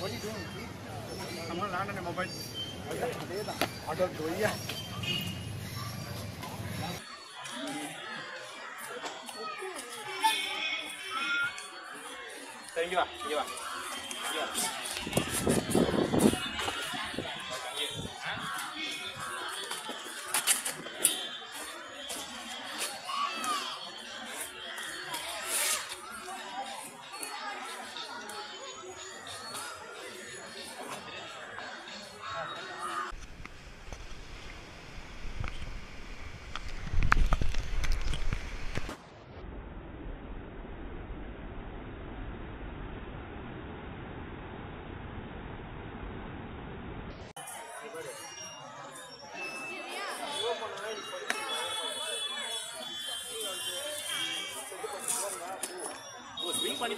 What are you doing? I'm going to land on your mobile. I got to do it. Thank you.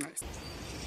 Nice.